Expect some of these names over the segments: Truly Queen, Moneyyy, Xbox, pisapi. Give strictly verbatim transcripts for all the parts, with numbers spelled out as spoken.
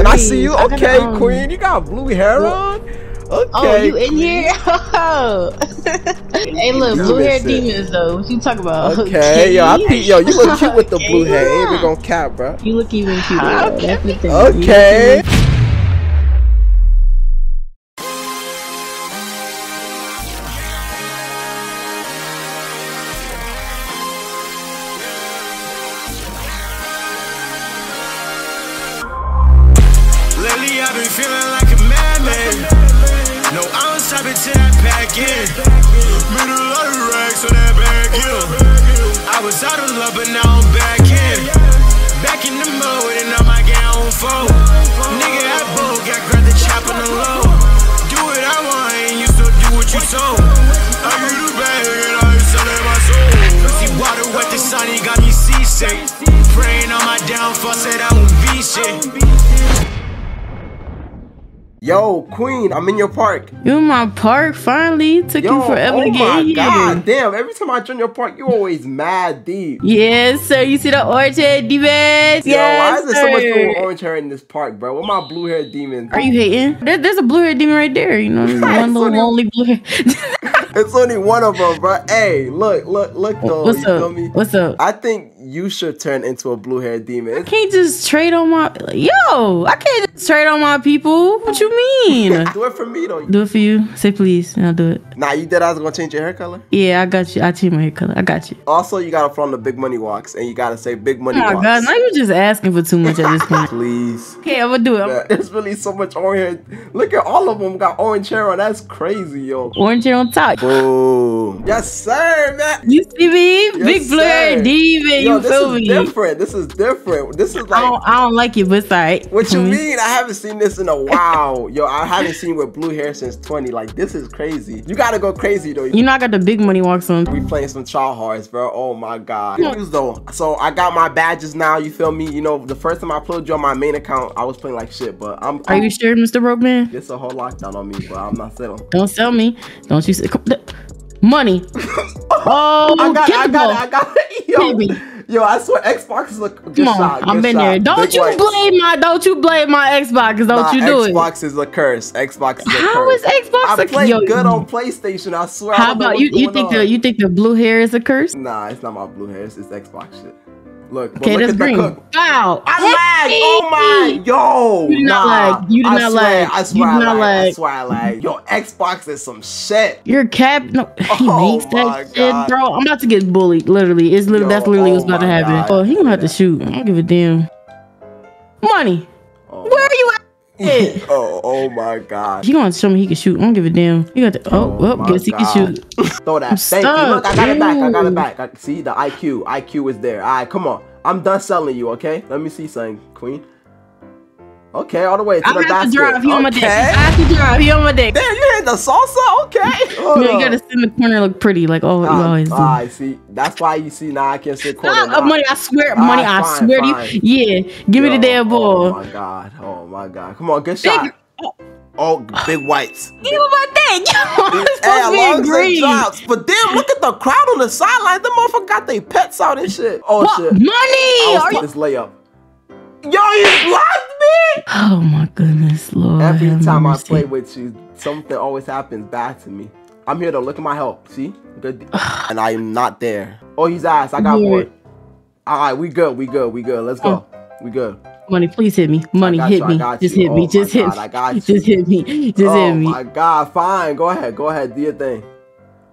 Can I see you? Okay, gonna, um, Queen, you got blue hair on? Okay. Oh, you in here? Oh. Hey, look, blue hair demons though. What you talking about? Okay, yo, I peep, yo, you look cute with the blue hair. Yeah. Ain't we gonna cap, bro? You look even cuter. Okay. Okay. I've been feeling like a madman. No, I don't stop until I pack in. Middle of the racks on that back hill. I was out of love, but now I'm back in. Back in the mode, and now my gang on four. Nigga, I broke, I grabbed the chop on the low. Do what I want, and you still do what you sold. I grew the bag, and I was selling my soul. See water with the sun, he got me seasick. Praying on my downfall, said I won't be shit. Yo, Queen, I'm in your park. You in my park? Finally, took Yo, you forever oh to get here. God damn! Every time I join your park, you always mad deep. Yes, sir. You see the orange hair demons? Yo, yes, why is there so much people with orange hair in this park, bro? What my blue hair demons? Are you hating? There, there's a blue hair demon right there. You know, there's one little lonely blue hair. It's only one of them, bro. Hey, look, look, look, though. What's you up? Feel me? What's up? I think you should turn into a blue hair demon. I can't just trade on my yo. I can't. Straight on my people. What you mean? Do it for me though. Do it for you. Say please, and I'll do it. Nah, you did. I was gonna change your hair color. Yeah, I got you. I changed my hair color. I got you. Also, you gotta flaunt the big money walks, and you gotta say big money. Oh my walks. God, now you're just asking for too much at this point. Please. Okay, I'm gonna do it. Man, there's really so much orange hair. Look at all of them got orange hair on. That's crazy, yo. Orange hair on top. Boom. Yes, sir, man. You see me? Yes, big blue hair demon. Yo, you this feel is me? Different. This is different. This is like. I don't, I don't like it, but it's alright. What you mean? I haven't seen this in a while. Yo, I haven't seen with blue hair since twenty. Like, this is crazy. You gotta go crazy, though. You know, I got the big money walks on. We playing some child hearts, bro. Oh, my God. Though, so, I got my badges now. You feel me? You know, the first time I uploaded you on my main account, I was playing like shit, but I'm... Are I'm, you sure, Mister Brokeman? It's a whole lockdown on me, but I'm not selling. Don't sell me. Don't you... Money. Oh, I got, I got it. I got it. Yo. Baby. Yo, I swear Xbox is a good Come on, shot. I've been shot. There. Don't Big you works. blame my don't you blame my Xbox, don't nah, you do Xbox it. Xbox is a curse. Xbox is a How curse. How is Xbox I a curse? I good on PlayStation, I swear. How I about you you think on. the you think the blue hair is a curse? Nah, it's not my blue hair, it's, it's Xbox shit. Look, okay, look that's at green. The cook. Wow. I lagged. Oh my. Yo. You did nah. not lag. You did I not lag. I swear I lag. I swear I lag. Yo, Xbox is some shit. Your cap. No, he oh makes that God. shit, bro. I'm about to get bullied. Literally. It's literally Yo, that's literally oh what's about to happen. God. Oh, he gonna have to shoot. I don't give a damn. Money. Oh. Where are you at? oh, oh my God! He gonna show me he can shoot. I don't give a damn. You got the oh, oh, oh guess he God. can shoot. Throw that. Thank you. Look, I got Ew. it back. I got it back. I, see the I Q. I Q is there. All right, come on. I'm done selling you. Okay, let me see something, Queen. Okay, all the way to I the basket. I have to drive. He on my dick. I have to drive. He on my dick. Damn, you hit the salsa. Okay. No, you gotta sit in the corner, look pretty, like oh, you always do. I see. That's why you see now nah, I can't sit corner. Nah, nah. Money, I swear, nah, money, fine, I swear fine. to you. Yeah, give Yo, me the damn ball. Oh my God. Oh my God. Come on, good shot. Big, oh. oh, big whites. Give me my thing. It's supposed to be green. But damn, look at the crowd on the sideline. The motherfucker got their pets out and shit. Oh what? shit. Money. I was Are this layup. Yo, you blocked me! Oh my goodness, Lord. Every time I play with you, something always happens bad to me. I'm here though, look at my help, see? Good. And I am not there. Oh, he's ass, I got bored. Alright, we good, we good, we good, let's go. We good. Money, please hit me. Money, hit me. Just hit me, just hit me. Just hit me, just hit me. Oh my God, fine, go ahead, go ahead, do your thing.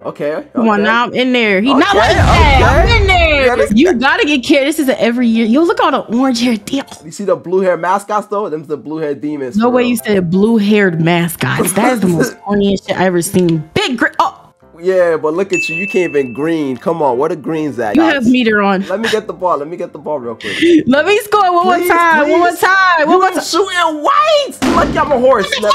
Okay, okay. Come on, now I'm in there. He okay, not like that. Okay. I'm in there. Yeah, you gotta get care. This is an every year. Yo, look at all the orange hair demons. You see the blue hair mascots though? Them's the blue hair demons. No way real. You said blue haired mascots. That is the most funniest shit I ever seen. Big green. Oh. Yeah, but look at you. You can't even green. Come on, where the greens at? You guys? Have meter on. Let me get the ball. Let me get the ball real quick. Let me score one please, more time. Please. One more time. One more time. Shooting whites. Look, I'm a horse. Never.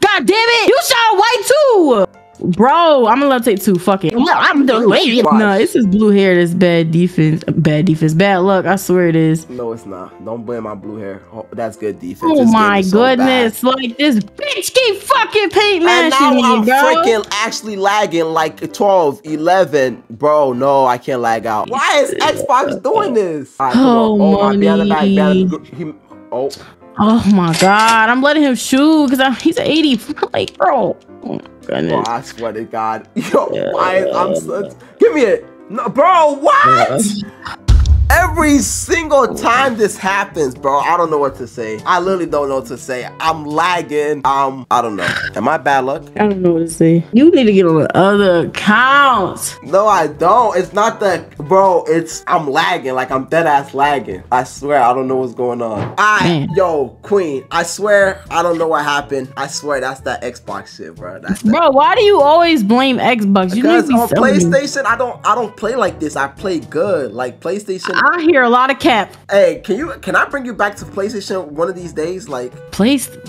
God damn it! You shot white too. Bro, I'm gonna let take two. Fuck it. No, I'm the way. No, this is blue hair. That's bad defense. Bad defense. Bad luck. I swear it is. No, it's not. Don't blame my blue hair. Oh, that's good defense. Oh my goodness! So like this bitch keep fucking paint mashing me, bro. And now I'm freaking actually lagging like twelve, eleven. Bro, no, I can't lag out. Why is Xbox doing this? Right, oh, oh my! Be on the back. Be on the, he, oh. Oh my God, I'm letting him shoot because he's an eighty. Like, bro. Oh my goodness. Oh, I swear to God. Yo, yeah, why yeah, I'm such... Give me it. No, bro, what? Yeah. Every single time this happens, bro, I don't know what to say. I literally don't know what to say. I'm lagging. Um, I don't know. Am I bad luck? I don't know what to say. You need to get on the other accounts. No, I don't. It's not that, bro. It's I'm lagging. Like I'm dead ass lagging. I swear, I don't know what's going on. I Man. Yo, Queen. I swear, I don't know what happened. I swear, that's that Xbox shit, bro. That's that. Bro, why do you always blame Xbox? You because on PlayStation, I don't, I don't play like this. I play good, like PlayStation. I hear a lot of cap. Hey, can you can I bring you back to PlayStation one of these days? Like, please. Hey,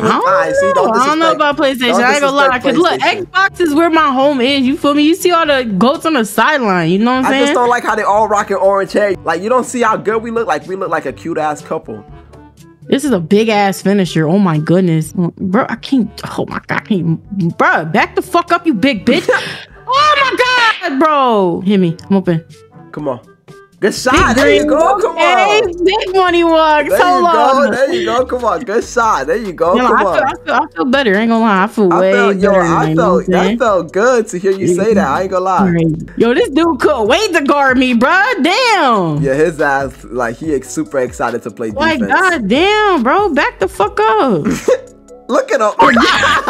well, I, I, see, don't I don't know about PlayStation. I ain't gonna lie. Cause look, Xbox is where my home is. You feel me? You see all the goats on the sideline. You know what I'm I saying? I just don't like how they all rocking orange hair. Like, you don't see how good we look. Like, we look like a cute ass couple. This is a big ass finisher. Oh my goodness, bro. I can't. Oh my God, I can't. Bro, back the fuck up, you big bitch. Oh my God, bro. Hit me. I'm open. Come on. Good shot. There you go. Come on. Big money walk. There you go. There you go. Come on. Good shot. There you go. Come on. I feel, I feel, I feel better. I ain't gonna lie. I feel way better. I felt that felt good to hear you say that. I ain't gonna lie. Yo, this dude could wait to guard me, bro. Damn. Yeah, his ass like he super excited to play defense. Like, God damn, bro. Back the fuck up. Look at him. Oh, yeah.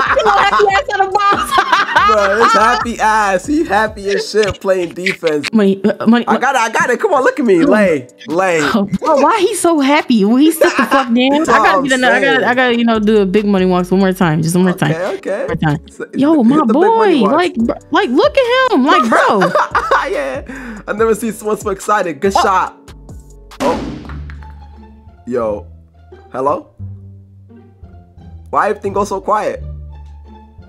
Bro, his happy ass. He happy as shit playing defense. Money, uh, money, I got it. I got it. Come on, look at me. Lay. Lay. Oh, bro, why he so happy? Well, he stuck the fuck down. I gotta get another. I gotta, I gotta, you know, do a big money walks one more time. Just one more okay, time. Okay, okay. Time. Yo, my boy. Like, like, look at him. Like, bro. Yeah. I never seen someone so excited. Good oh. shot. Oh. Yo. Hello? Why everything go so quiet?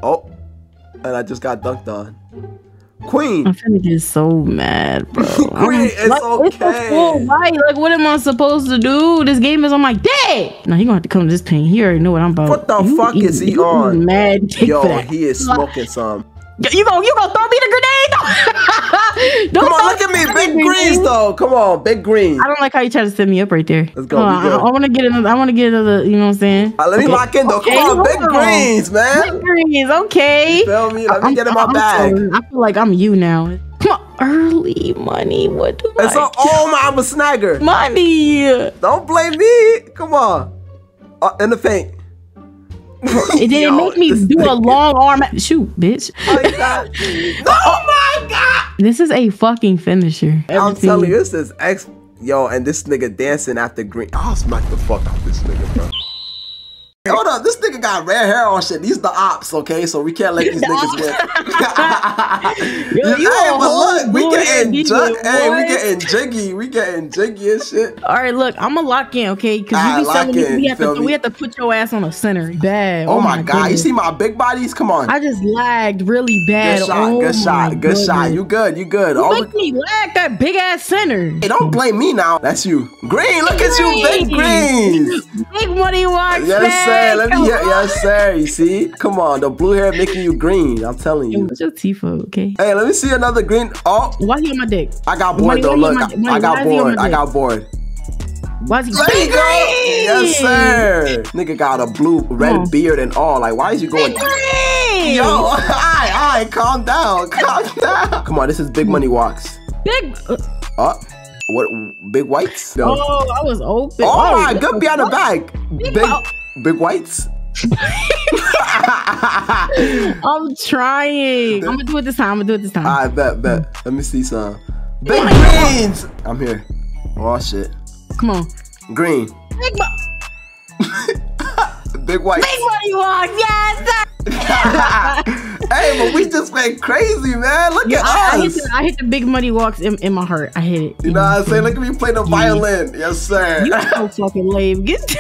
Oh, and I just got dunked on. Queen. I'm finna get so mad, bro. Queen, it's like, okay. It's a full life. Like, what am I supposed to do? This game is on my day. Now he gonna have to come to this pain. He already know what I'm about. What the you, fuck you, is he you, on? Mad Yo, he is smoking some. You gonna you gonna throw me the grenade? Don't Come on, look at me, big greens, greens though. Come on, big green. I don't like how you try to set me up right there. Let's go. On, I, I want to get another. I want to get another. You know what I'm saying? All right, let okay. me lock in though. Okay, Come on, big on. greens, man. Big greens, okay. You feel me? Let me I'm, get in my I'm bag. Sorry. I feel like I'm you now. Come on, early money. What do it's I? It's all my. I'm a snagger. Money. Don't blame me. Come on. Uh, in the paint. It didn't Yo, make me do a long arm shoot, bitch. Oh my God. Oh my God! This is a fucking finisher. Everything. I'm telling you, this is ex. Yo, and this nigga dancing after green. I'll smack the fuck out this nigga, bro. Hold up, this nigga got red hair on shit. These the ops, okay? So we can't let these niggas get. Yo, you hey, but look, we getting jiggy. Hey, we getting jiggy. We getting jiggy and shit. All right, look, I'm gonna lock in, okay? Because you be telling me we have to, we have to put your ass on a center. Bad. Oh, oh my God, goodness. You see my big bodies? Come on. I just lagged really bad. Good shot. Oh good shot. Good goodness. shot. You good? You good? You All make me lag that big ass center. Hey, don't blame me now. That's you. Green. Look green. at you, big greens. Big money walks. Yes, sir. Hey, let me hear, yes, sir. You see? Come on, the blue hair making you green. I'm telling you. What's your T F O, okay? Hey, let me see another green. Oh, why he on my dick? I got bored though. Look, I got bored. I got bored. Why's he? There you go. Yes, sir. Nigga got a blue, red beard and all. Like, why is you going? Yo, all right, all right, calm down, calm down. Come on, this is big money walks. Big. Oh. What? Big whites? No. Oh, I was open. Oh my, good behind the back. Big. Big whites. I'm trying. I'm gonna do it this time. I'm gonna do it this time. I bet, bet. Let me see some. Big greens. I'm here. Oh shit. Come on. Green. Big, Big whites. Big money walk. Yes. Hey, but we just went crazy, man. Look yeah, at I, us. I hit, the, I hit the big money walks in, in my heart. I hit it. You know what I'm saying? Look at me play the yeah. violin. Yes, sir. You so fucking lame. Get.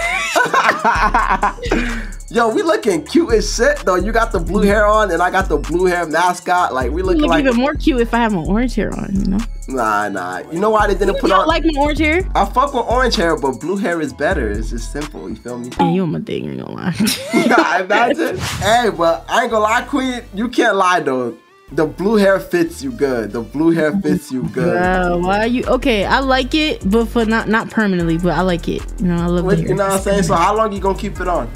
Yo, we looking cute as shit though. You got the blue hair on, and I got the blue hair mascot. Like we looking look like even more cute if I have my orange hair on. You know? Nah, nah. You know why they didn't you put on? Like my orange hair. I fuck with orange hair, but blue hair is better. It's just simple. You feel me? Yeah, you on my thing? You gonna lie? Nah, imagine. Hey, but I ain't gonna lie, Queen. You can't lie though. The blue hair fits you good. The blue hair fits you good. Wow, why are you okay? I like it, but for not not permanently, but I like it. You know, I love it. You know what I'm saying? So how long you gonna keep it on?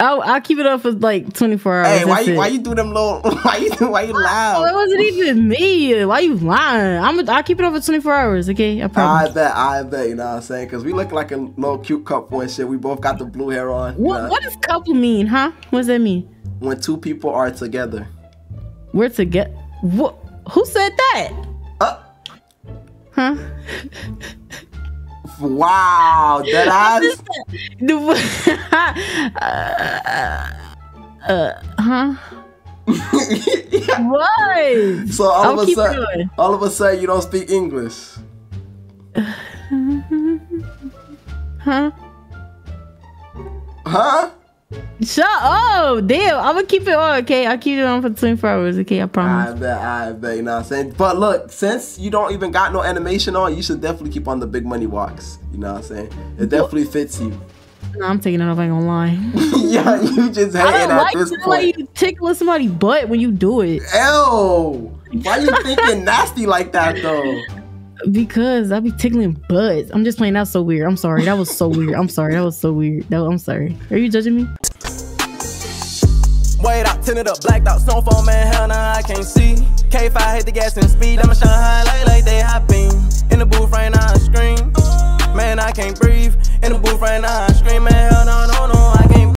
I'll, I'll keep it up for like twenty-four hours. Hey, why you, why you do them little? Why you do, why you loud? Oh, it wasn't even me. Why you lying? I'm a, I'll keep it up for twenty-four hours, okay? I promise. I bet, I bet, you know what I'm saying? Because we look like a little cute couple and shit. We both got the blue hair on. What, you know? What does couple mean, huh? What does that mean? When two people are together. We're together? What? Who said that? Uh. Huh? Wow, that ass. uh, uh, huh? Yeah. What? So all I'll of a sudden, all of a sudden, you don't speak English. Huh? Huh? Shut up! Damn, I'm gonna keep it on, okay? I'll keep it on for twenty-four hours, okay? I promise. I bet, I bet, you know what I'm saying? But look, since you don't even got no animation on, you should definitely keep on the big money walks. You know what I'm saying? It definitely fits you. No, I'm taking it off, I ain't gonna lie. Yeah, you just hate it at this point. I like you tickling somebody's butt when you do it. Ew! Why you thinking nasty like that, though? Because I be tickling butts. I'm just playing. That's so weird. I'm sorry. That was so weird. I'm sorry. That was so weird. That, I'm sorry. Are you judging me? Wait out, tinted up, blacked out, snow phone, man, hell nah, I can't see. K five hit the gas and speed. I'ma shine high like, like they hot beam. In the booth right now, I scream. Man, I can't breathe. In the booth right now, I scream, man, hell no, no.